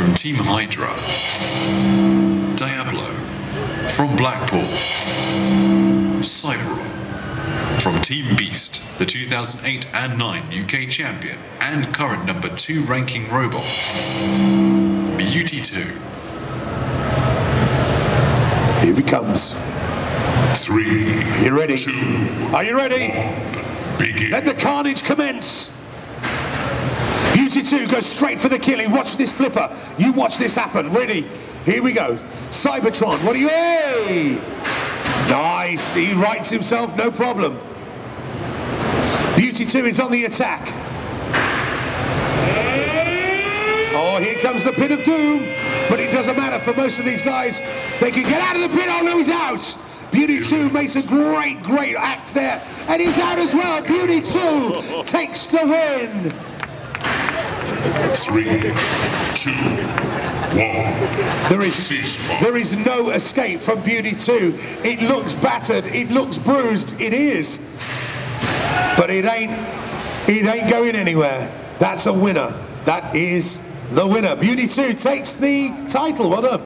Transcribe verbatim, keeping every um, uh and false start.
from Team Hydra, Diablo from Blackpool, Cyberon from Team Beast, the two thousand eight and nine U K champion and current number two ranking robot, Beauty two. Here he comes. Three. Are you ready? Two, Are you ready? One, begin. Let the carnage commence. Beauty two goes straight for the killing. Watch this flipper. You watch this happen. Ready? Here we go. Cybertron, what are you? Hey! Nice. He rights himself, no problem. Beauty two is on the attack. Oh, here comes the pit of doom. But it doesn't matter for most of these guys. They can get out of the pit. Oh, no, he's out. Beauty two makes a great, great act there. And he's out as well. Beauty two takes the win. Three, two, one. There is, there is no escape from Beauty two. It looks battered. It looks bruised. It is. But it ain't, it ain't going anywhere. That's a winner. That is the winner. Beauty two takes the title. Well done.